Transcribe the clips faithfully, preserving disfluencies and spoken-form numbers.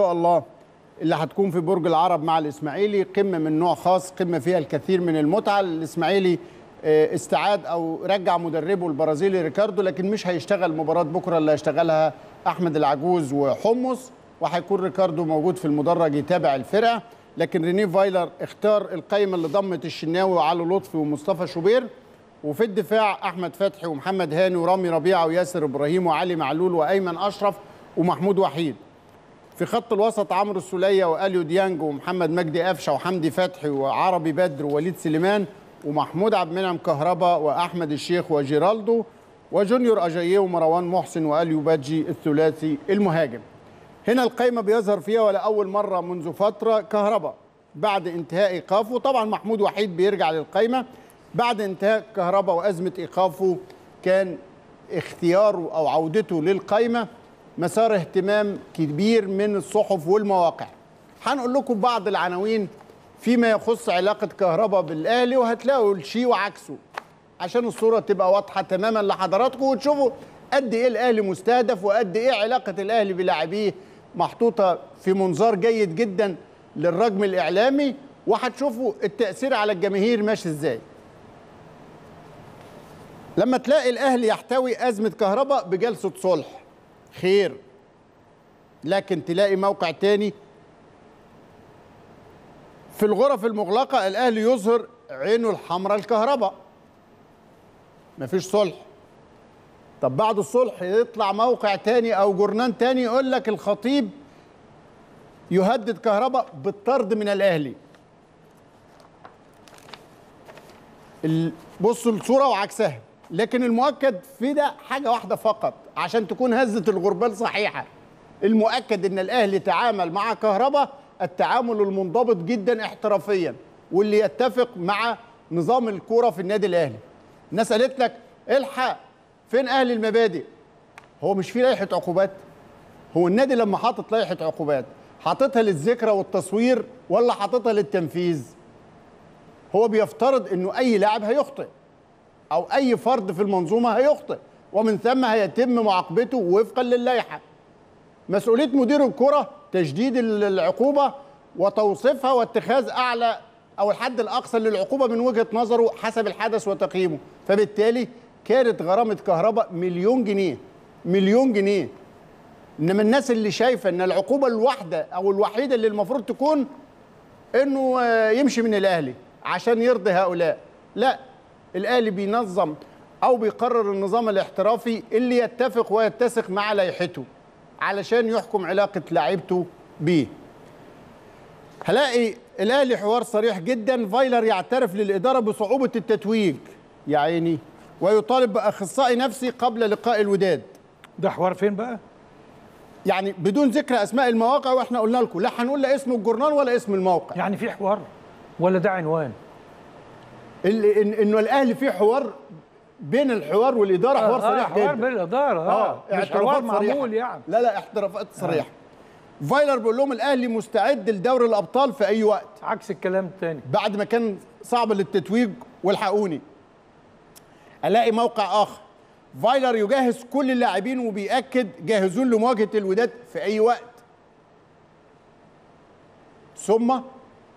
إن شاء الله اللي هتكون في برج العرب مع الإسماعيلي قمة من نوع خاص، قمة فيها الكثير من المتعة. الإسماعيلي استعاد أو رجع مدربه البرازيلي ريكاردو، لكن مش هيشتغل مباراة بكرة اللي هيشتغلها أحمد العجوز وحمص، وهيكون ريكاردو موجود في المدرج يتابع الفرقة. لكن رينيه فايلر اختار القايمة اللي ضمت الشناوي وعلي لطفي ومصطفى شوبير، وفي الدفاع أحمد فتحي ومحمد هاني ورامي ربيعة وياسر إبراهيم وعلي معلول وأيمن أشرف ومحمود وحيد. في خط الوسط عمر السوليه واليو ديانج ومحمد مجدي قفشه وحمدي فتحي وعربي بدر ووليد سليمان ومحمود عبد المنعم كهربا واحمد الشيخ وجيرالدو وجونيور اجاييو ومروان محسن واليو باجي الثلاثي المهاجم. هنا القايمه بيظهر فيها ولا اول مره منذ فتره كهربا بعد انتهاء ايقافه، طبعا محمود وحيد بيرجع للقايمه بعد انتهاء كهربا وازمه ايقافه. كان اختياره او عودته للقايمه مسار اهتمام كبير من الصحف والمواقع. هنقول لكم بعض العناوين فيما يخص علاقة كهربا بالأهلي، وهتلاقوا الشيء وعكسه عشان الصورة تبقى واضحة تماما لحضراتكم، وتشوفوا قد إيه الأهلي مستهدف وقد إيه علاقة الأهلي بلاعبيه محطوطة في منظار جيد جدا للرجم الإعلامي، وهتشوفوا التأثير على الجماهير ماشي إزاي. لما تلاقي الأهلي يحتوي أزمة كهربا بجلسة صلح خير، لكن تلاقي موقع تاني في الغرف المغلقة الأهلي يظهر عينه الحمراء الكهرباء، مفيش صلح. طب بعد الصلح يطلع موقع تاني أو جورنان تاني يقول لك الخطيب يهدد كهرباء بالطرد من الأهلي. بصوا الصورة وعكسها، لكن المؤكد في ده حاجة واحدة فقط عشان تكون هزة الغربال صحيحة. المؤكد ان الاهلي تعامل مع كهربا التعامل المنضبط جدا احترافيا واللي يتفق مع نظام الكورة في النادي الاهلي. الناس قالت لك الحق فين اهل المبادئ؟ هو مش في لائحة عقوبات؟ هو النادي لما حاطط لائحة عقوبات حاططها للذكرى والتصوير ولا حاططها للتنفيذ؟ هو بيفترض انه اي لاعب هيخطئ أو أي فرد في المنظومة هيخطئ ومن ثم هيتم معاقبته وفقا للائحة. مسؤولية مدير الكرة تشديد العقوبة وتوصيفها واتخاذ أعلى أو الحد الأقصى للعقوبة من وجهة نظره حسب الحدث وتقييمه. فبالتالي كانت غرامة كهرباء مليون جنيه، مليون جنيه. إنما الناس اللي شايفة إن العقوبة الواحدة أو الوحيدة اللي المفروض تكون إنه يمشي من الأهلي عشان يرضي هؤلاء، لا، الاهلي بينظم او بيقرر النظام الاحترافي اللي يتفق ويتسق مع لائحته علشان يحكم علاقه لاعيبته بيه. هلاقي الاهلي حوار صريح جدا، فايلر يعترف للاداره بصعوبه التتويج يا عيني ويطالب باخصائي نفسي قبل لقاء الوداد. ده حوار فين بقى؟ يعني بدون ذكر اسماء المواقع، واحنا قلنا لكم لا هنقول لا اسم الجورنال ولا اسم الموقع. يعني في حوار ولا ده عنوان؟ انه الاهلي فيه حوار بين الحوار والاداره، حوار صريح جدا. حوار بين الاداره اه اعترافات معمول يعني، لا لا اعترافات صريحه. آه. فايلر بيقول لهم الاهلي مستعد لدوري الابطال في اي وقت، عكس الكلام الثاني بعد ما كان صعب للتتويج والحقوني. الاقي موقع اخر فايلر يجهز كل اللاعبين وبيأكد جاهزون لمواجهه الوداد في اي وقت. ثم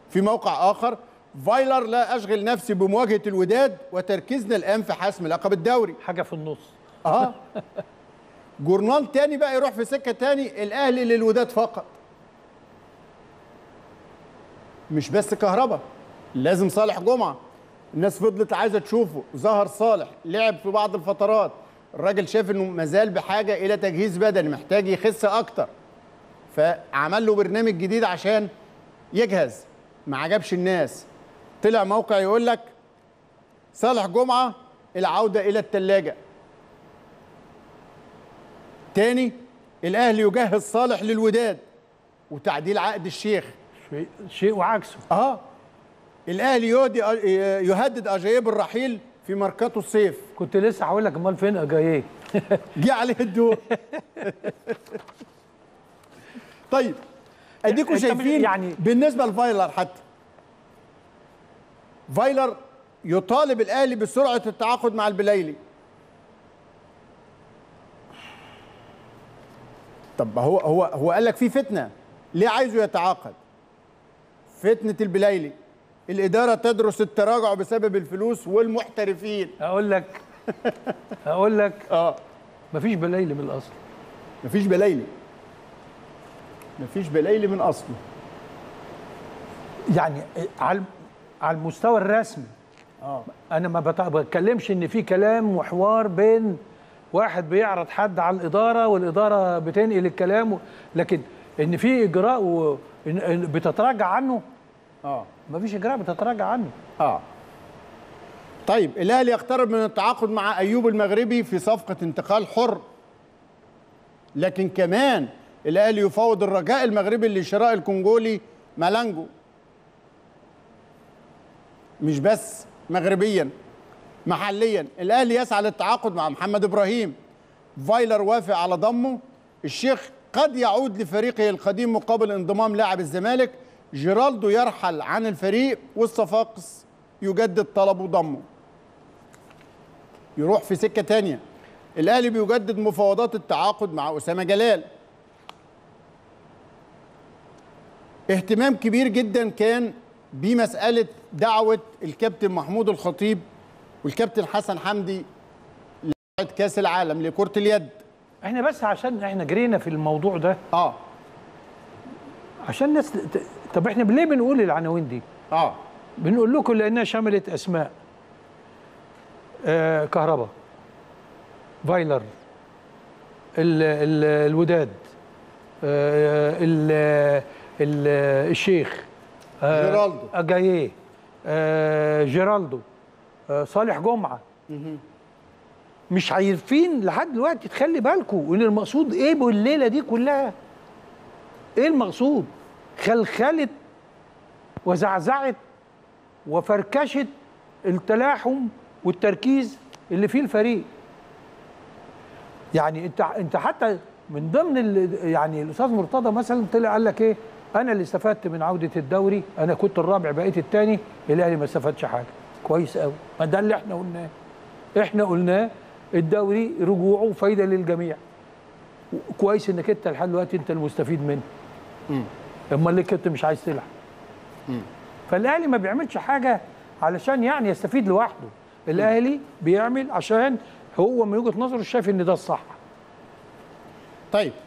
في موقع اخر فايلر لا أشغل نفسي بمواجهة الوداد وتركيزنا الآن في حسم لقب الدوري. حاجة في النص. آه. جورنال تاني بقى يروح في سكة تاني، الأهلي للوداد فقط. مش بس كهربا، لازم صالح جمعة. الناس فضلت عايزة تشوفه، ظهر صالح، لعب في بعض الفترات. الراجل شاف إنه مازال بحاجة إلى تجهيز بدني، محتاج يخس أكتر. فعمل له برنامج جديد عشان يجهز. ما عجبش الناس. طلع موقع يقول لك صالح جمعة العودة إلى الثلاجة. تاني الأهلي يجهز صالح للوداد وتعديل عقد الشيخ. شيء شيء وعكسه. اه الأهلي يهدد أجاييه بالرحيل في ماركاتو الصيف. كنت لسه هقول لك امال فين أجاييه؟ جه عليه الدور. طيب أديكم شايفين يعني بالنسبة لفايلر، حتى فايلر يطالب الاهلي بسرعه التعاقد مع البليلي. طب هو هو هو قال لك في فتنه، ليه عايزه يتعاقد؟ فتنة البلايلي، الإدارة تدرس التراجع بسبب الفلوس والمحترفين. أقول لك أقول لك آه مفيش بلايلي من الأصل. مفيش بلايلي. مفيش بلايلي من أصله. يعني على على المستوى الرسمي. آه. أنا ما بتكلمش إن في كلام وحوار بين واحد بيعرض حد على الإدارة والإدارة بتنقل الكلام، لكن إن في إجراء و بتتراجع عنه؟ اه مفيش اجراء بتتراجع عنه. اه طيب، الاهلي يقترب من التعاقد مع ايوب المغربي في صفقه انتقال حر، لكن كمان الاهلي يفاوض الرجاء المغربي لشراء الكونجولي مالانجو، مش بس مغربيا، محليا الاهلي يسعى للتعاقد مع محمد ابراهيم. فايلر وافق على ضمه، الشيخ قد يعود لفريقه القديم مقابل انضمام لاعب الزمالك، جيرالدو يرحل عن الفريق، والصفاقس يجدد طلبه ضمه. يروح في سكة تانية. الأهلي بيجدد مفاوضات التعاقد مع اسامه جلال. اهتمام كبير جدا كان بمسألة دعوة الكابتن محمود الخطيب والكابتن حسن حمدي لكأس العالم لكرة اليد. احنا بس عشان احنا جرينا في الموضوع ده اه عشان ناس ت... طب احنا ليه بنقول العناوين دي؟ اه بنقول لكم لانها شملت اسماء آه كهربا، فايلر، ال... ال... الوداد، آه ال... ال... الشيخ، آه جيرالدو اجاييو، آه جيرالدو، آه صالح جمعة. مه. مش عارفين لحد دلوقتي، تخلي بالكم ان المقصود ايه بالليله دي كلها؟ ايه المقصود؟ خلخلت وزعزعت وفركشت التلاحم والتركيز اللي فيه الفريق. يعني انت انت حتى من ضمن يعني الاستاذ مرتضى مثلا طلع قال لك ايه؟ انا اللي استفدت من عوده الدوري، انا كنت الرابع بقيت الثاني، الاهلي ما استفادش حاجه. كويس قوي، ما ده اللي احنا قلناه. احنا قلناه الدوري رجوعه فايده للجميع. كويس انك انت لحد دلوقتي انت المستفيد منه. اما اللي كنت مش عايز تلعب. فالاهلي ما بيعملش حاجه علشان يعني يستفيد لوحده، الاهلي بيعمل عشان هو من وجهه نظره شايف ان ده الصح. طيب